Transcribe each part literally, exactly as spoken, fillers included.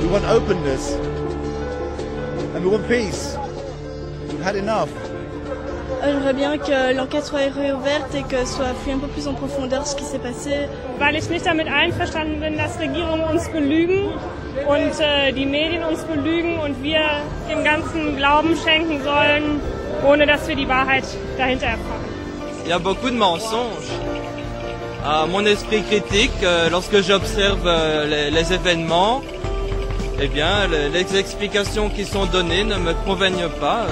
We want openness and we want peace. We've had enough. J'aimerais bien que l'enquête soit réouverte et que soit fouillée un peu plus en profondeur ce qui s'est passé. Weil ich nicht damit einverstanden bin, dass Regierungen uns belügen und äh, die Medien uns belügen und wir dem Ganzen Glauben schenken sollen, ohne dass wir die Wahrheit dahinter erfahren. Il y a beaucoup de mensonges. À mon esprit critique, lorsque j'observe les, les événements, eh bien, les explications qui sont données ne me conviennent pas.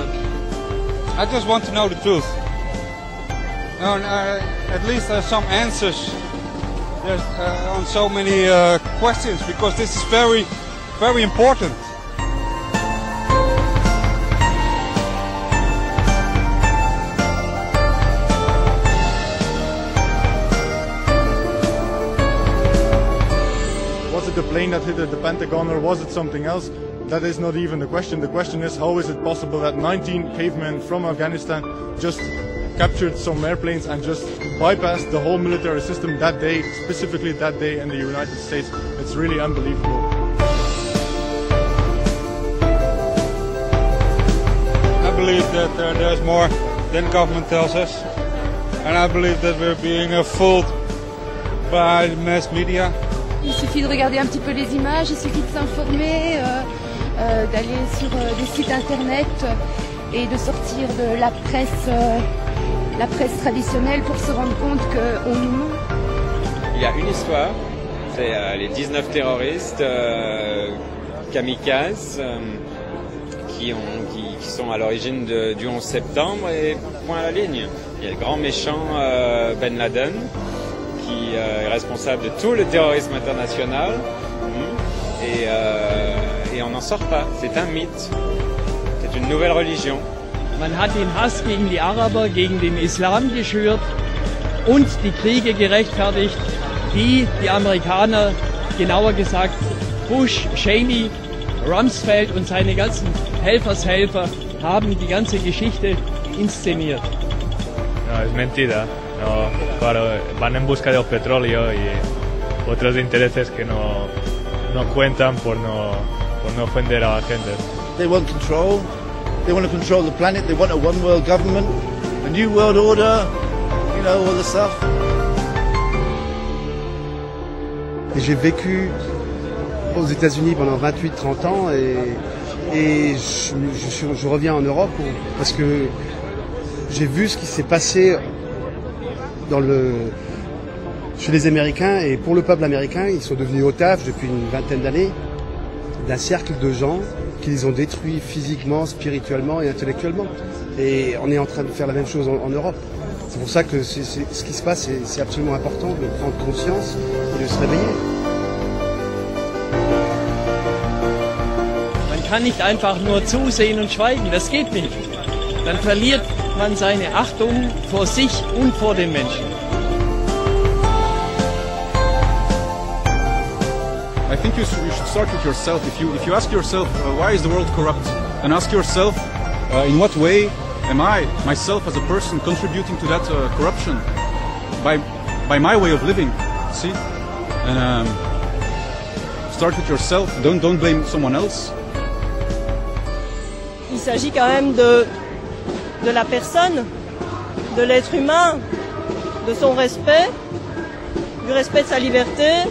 I just want to know the truth. No, uh, at least uh, some answers. There's uh, on so many uh, questions, because this is very, very important. The plane that hit the Pentagon, or was it something else? That is not even the question. The question is, how is it possible that nineteen cavemen from Afghanistan just captured some airplanes and just bypassed the whole military system that day, specifically that day in the United States? It's really unbelievable. I believe that uh, there's more than the government tells us, and I believe that we're being uh, fooled by mass media. Il suffit de regarder un petit peu les images, il suffit de s'informer, euh, euh, d'aller sur euh, des sites internet et de sortir de la presse, euh, la presse traditionnelle pour se rendre compte qu'on nous ment. Il y a une histoire, c'est euh, les dix-neuf terroristes euh, kamikazes euh, qui, ont, qui, qui sont à l'origine du onze septembre et point à la ligne. Il y a le grand méchant euh, Ben Laden, qui est responsable de tout le terrorisme international, et, euh, et on n'en sort pas. C'est un mythe, c'est une nouvelle religion. Man hat den Hass gegen die Araber, gegen den Islam geschürt und die Kriege gerechtfertigt, die die Amerikaner, genauer gesagt Bush, Cheney, Rumsfeld und seine ganzen Helfershelfer, haben die ganze Geschichte inszeniert. Ja, es ist mentira. No, claro, van en busca del petróleo y otros intereses que no, no cuentan por no, por no ofender a la gente. They want control. They want to control the planet. They want a one-world government, a new world order. You know, all the stuff. Et j'ai vécu aux États-Unis pendant vingt-huit trente ans et, et je, je, je reviens en Europe parce que j'ai vu ce qui s'est passé. Dans le... Chez les Américains, et pour le peuple américain, ils sont devenus otages depuis une vingtaine d'années d'un cercle de gens qui les ont détruits physiquement, spirituellement et intellectuellement. Et on est en train de faire la même chose en, en Europe. C'est pour ça que c'est, c'est, ce qui se passe, c'est absolument important de prendre conscience et de se réveiller. Man kann nicht einfach nur zusehen und schweigen, das geht nicht. Dann verliert man seine Achtung vor sich und vor den Menschen. I think you should start with yourself. If you if you ask yourself uh, why is the world corrupt, and ask yourself uh, in what way am I myself as a person contributing to that uh, corruption by by my way of living. See, and um, start with yourself. Don't don't blame someone else. Il s'agit quand même de de la personne, de l'être humain, de son respect, du respect de sa liberté.